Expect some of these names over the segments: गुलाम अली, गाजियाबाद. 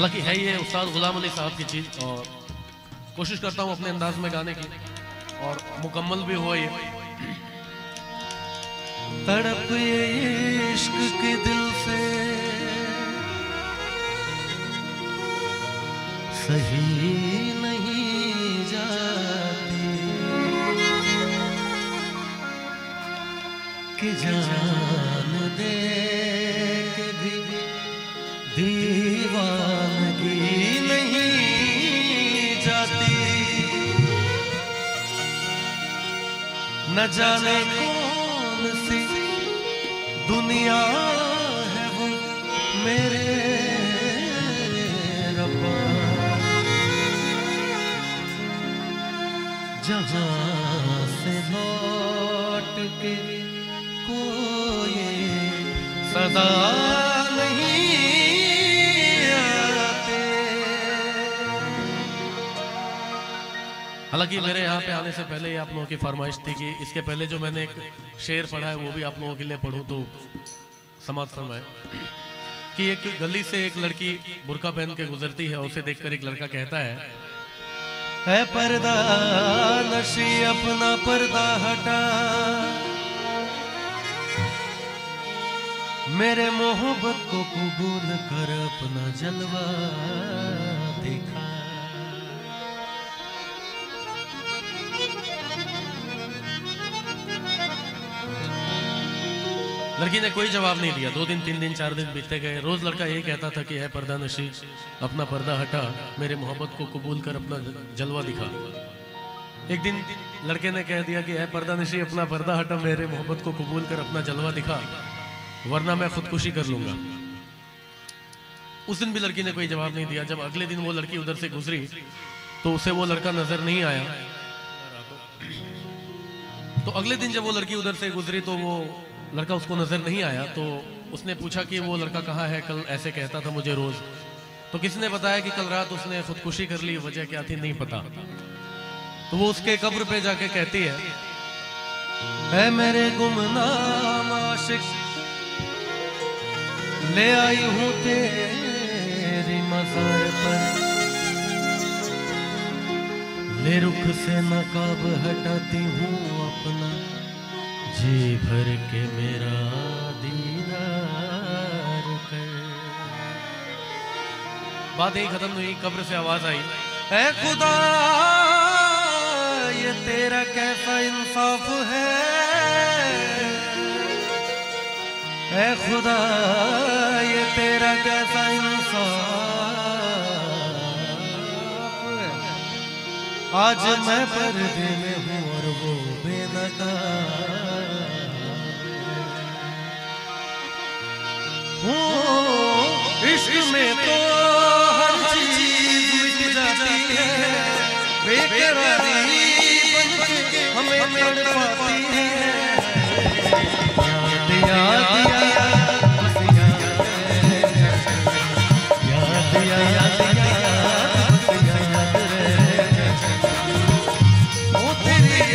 हालांकि है ये उस्ताद गुलाम अली साहब की चीज़, और कोशिश करता हूँ अपने अंदाज में गाने की और मुकम्मल भी हो। ये तड़प ये इश्क के दिल से सही नहीं जाती कि जान दे के भी दीवानगी नहीं जाती। न जाने कौन सी दुनिया है वो मेरे रब्बा, जहाँ से लौट के कोई सदा नहीं आते। हालांकि मेरे यहाँ पे आने से पहले ही आप लोगों की फरमाइश थी कि इसके पहले जो मैंने एक शेर पढ़ा है वो भी आप लोगों के लिए पढ़ूं, तो समाज समय कि एक गली से एक लड़की बुर्का पहन के गुजरती है और उसे देखकर एक लड़का कहता है, है पर्दा नशी अपना पर्दा हटा, मेरे मोहब्बत को कबूल कर अपना जलवा दिखा। लड़की ने कोई जवाब नहीं दिया। 2 दिन 3 दिन 4 दिन बीतते गए। रोज लड़का यही कहता था कि है पर्दा नशी अपना पर्दा हटा, मेरे मोहब्बत को कबूल कर अपना जलवा दिखा। एक दिन लड़के ने कह दिया कि है पर्दा नशी अपना पर्दा हटा, मेरे मोहब्बत को कबूल कर अपना जलवा दिखा, वरना मैं खुदकुशी कर लूंगा। उस दिन भी लड़की ने कोई जवाब नहीं दिया। जब अगले दिन वो लड़की उधर से गुजरी तो उसे वो लड़का नजर नहीं आया। तो अगले दिन जब वो लड़की उधर से गुजरी तो वो लड़का उसको नजर नहीं आया। तो उसने पूछा कि वो लड़का कहाँ है, कल ऐसे कहता था मुझे रोज। तो किसी ने बताया कि कल रात उसने खुदकुशी कर ली, वजह क्या थी नहीं पता। तो वो उसके कब्र पे जाके कहती है, ऐ मेरे गुमनाम आशिक ले आई हूँ तेरी मजार पर, ले रुख से नकाब हटाती हूँ अपना, जी भर के मेरा दीदार कर। बात यही खत्म हुई। कब्र से आवाज आई, ऐ खुदा ये तेरा कैसा इंसाफ है, ऐ खुदा ये तेरा कैसा इंसाफ है, आज मैं पर्दे में हूँ और वो बेनकाब हूँ। इश्क में तो हर चीज मिट जाती है, बेकरारी बनके हमें तड़पाती है। याद याद याद याद याद वो तेरी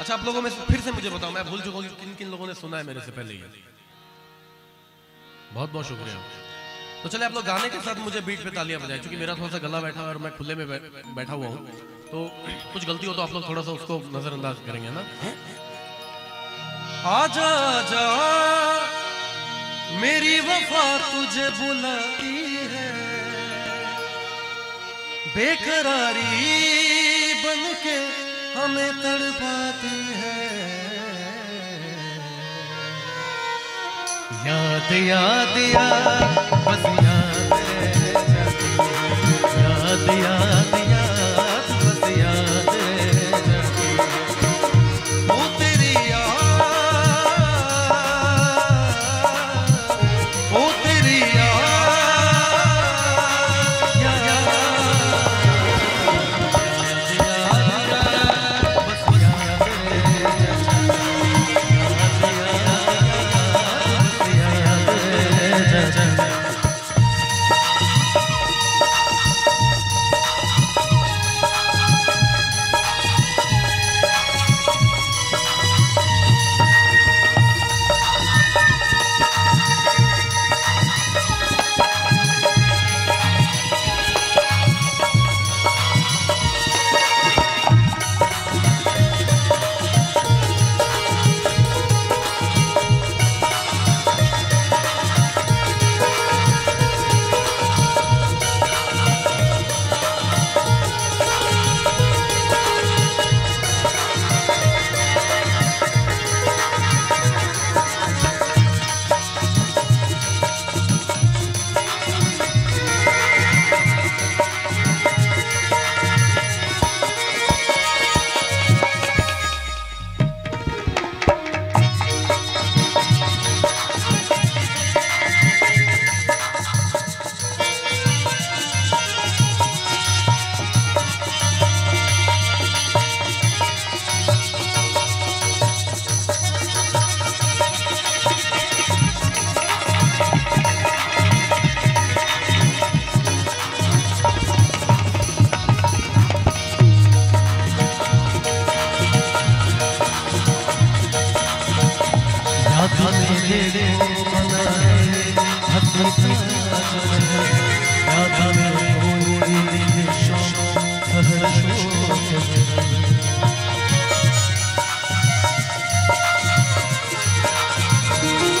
अच्छा आप लोगों में फिर से मुझे बताओ, मैं भूल चुका हूँ किन किन लोगों ने सुना है मेरे से पहले ही। बहुत बहुत शुक्रिया। तो चले आप लोग गाने के साथ मुझे बीट पे तालियां बजाएं, क्योंकि मेरा थोड़ा सा गला बैठा है और मैं खुले में बैठा हुआ हूँ, तो कुछ गलती हो तो आप लोग थोड़ा सा उसको नजरअंदाज करेंगे ना। आजा जा मेरी वफा तुझे बुलाती है, बेकरारी बन के हमें तड़पाती है। याद याद याद बस याद रह जाती है, याद याद याद बस याद रह जाती है। वो तेरी याद, वो तेरी याद,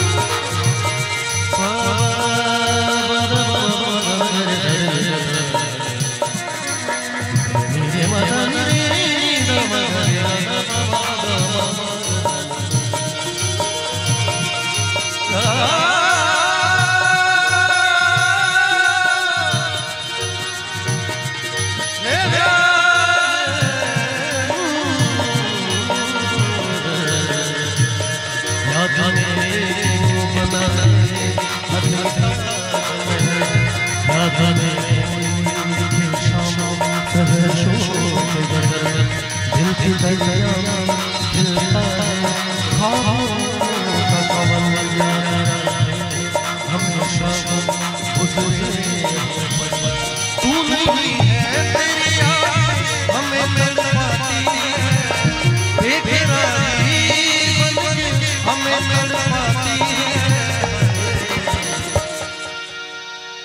याद याद बस याद रह जाती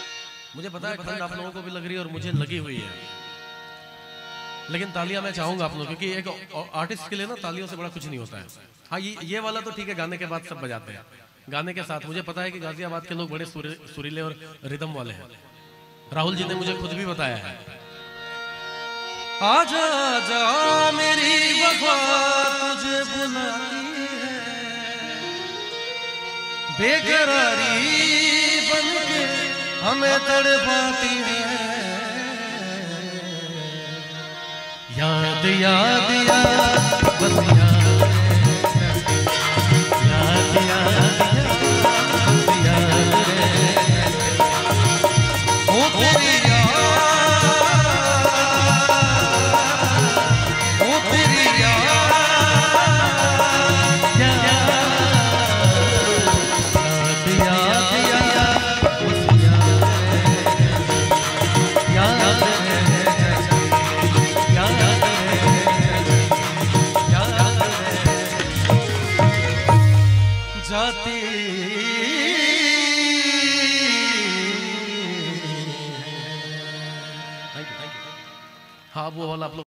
है। मुझे पता है ठंड आप लोगों को भी लग रही है और मुझे लगी हुई है, लेकिन तालियां मैं चाहूंगा आप लोग, क्योंकि एक आर्टिस्ट के लिए ना तालियों से बड़ा कुछ नहीं होता है। हाँ ये वाला तो ठीक है, गाने के बाद सब बजाते हैं, गाने के साथ। मुझे पता है कि गाजियाबाद के लोग बड़े सुरीले और रिदम वाले हैं, राहुल जी ने मुझे खुद भी बताया है। आजा जा मेरी वफा तुझे बुलाती है, बेकरारी बन के हमें तड़पाती है। याद याद याद बस याद याद हाँ वो वाला आप लोग